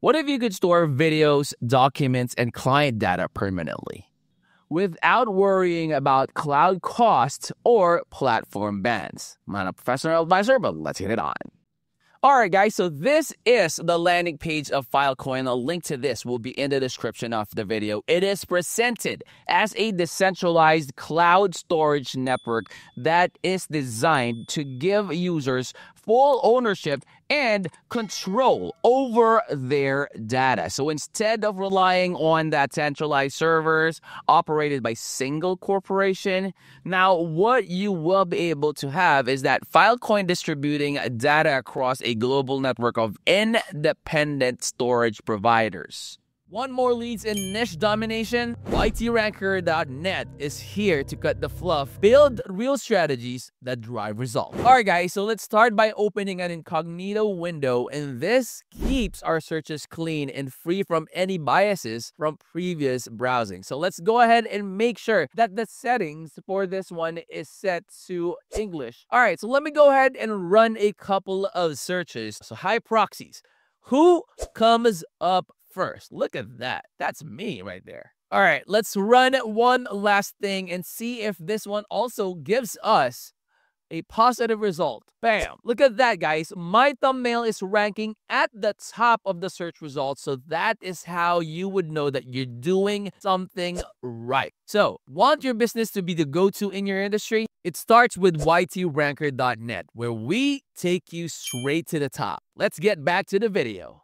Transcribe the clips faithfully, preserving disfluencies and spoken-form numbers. What if you could store videos, documents, and client data permanently without worrying about cloud costs or platform bans? I'm not a professional advisor, but let's get it on. All right, guys, so this is the landing page of Filecoin. A link to this will be in the description of the video. It is presented as a decentralized cloud storage network that is designed to give users full ownership and control over their data. So instead of relying on that centralized servers operated by single corporation, now what you will be able to have is that Filecoin distributing data across a global network of independent storage providers. Want more leads in niche domination? Y T Ranker dot net is here to cut the fluff, build real strategies that drive results. Alright guys, so let's start by opening an incognito window, and this keeps our searches clean and free from any biases from previous browsing. So let's go ahead and make sure that the settings for this one is set to English. Alright, so let me go ahead and run a couple of searches. So high proxies. Who comes up first? Look at that. That's me right there. All right, let's run one last thing and see if this one also gives us a positive result. Bam. Look at that, guys. My thumbnail is ranking at the top of the search results. So that is how you would know that you're doing something right. So, want your business to be the go-to in your industry? It starts with Y T Ranker dot net, where we take you straight to the top. Let's get back to the video.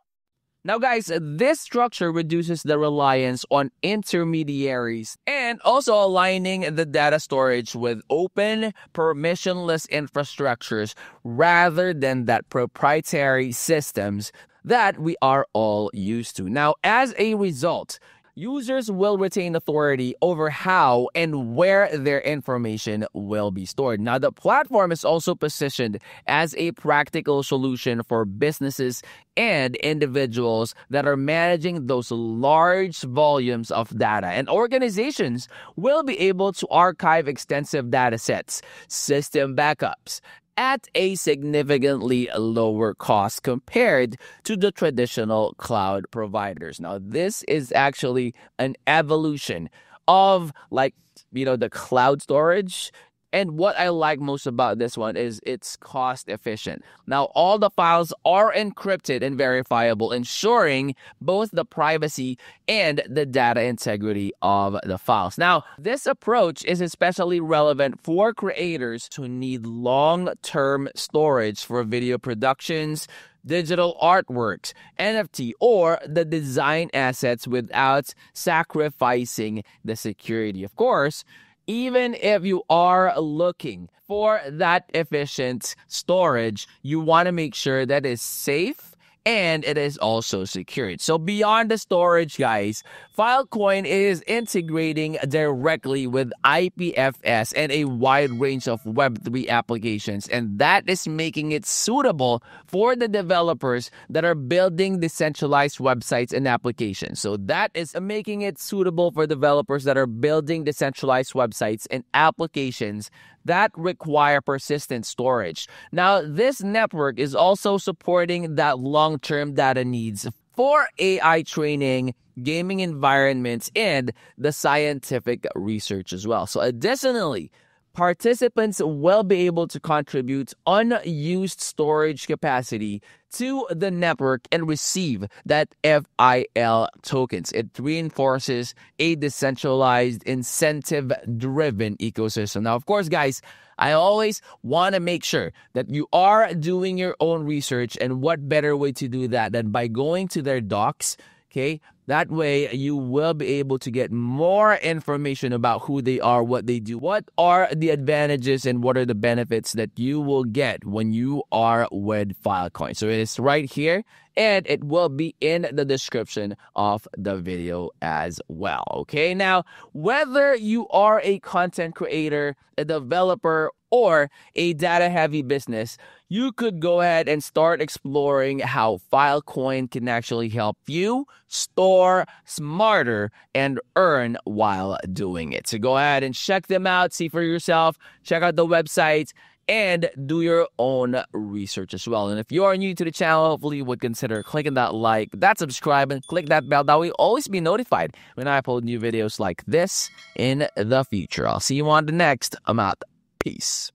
Now guys, this structure reduces the reliance on intermediaries and also aligning the data storage with open, permissionless infrastructures rather than that proprietary systems that we are all used to. Now, as a result, users will retain authority over how and where their information will be stored. Now, the platform is also positioned as a practical solution for businesses and individuals that are managing those large volumes of data. And organizations will be able to archive extensive data sets, system backups, at a significantly lower cost compared to the traditional cloud providers. Now, this is actually an evolution of, like, you know, the cloud storage. And what I like most about this one is it's cost efficient. Now, all the files are encrypted and verifiable, ensuring both the privacy and the data integrity of the files. Now, this approach is especially relevant for creators who need long-term storage for video productions, digital artworks, N F T, or the design assets without sacrificing the security. Of course, even if you are looking for that efficient storage, you want to make sure that it's safe and it is also secured. So beyond the storage, guys, Filecoin is integrating directly with I P F S and a wide range of Web three applications, and that is making it suitable for the developers that are building decentralized websites and applications. So that is making it suitable for developers that are building decentralized websites and applications that require persistent storage. Now, this network is also supporting that long-term data needs for A I training, gaming environments, and the scientific research as well. So additionally, participants will be able to contribute unused storage capacity to the network and receive that F I L tokens. It reinforces a decentralized, incentive-driven ecosystem. Now, of course, guys, I always want to make sure that you are doing your own research, and what better way to do that than by going to their docs, okay? That way, you will be able to get more information about who they are, what they do, what are the advantages, and what are the benefits that you will get when you are with Filecoin. So it is right here, and it will be in the description of the video as well, okay? Now, whether you are a content creator, a developer, or a data-heavy business, you could go ahead and start exploring how Filecoin can actually help you store smarter and earn while doing it. So go ahead and check them out, see for yourself, check out the website, and do your own research as well. And if you are new to the channel, hopefully you would consider clicking that like, that subscribe, and click that bell. That way you'll always be notified when I upload new videos like this in the future. I'll see you on the next. I'm out. Peace.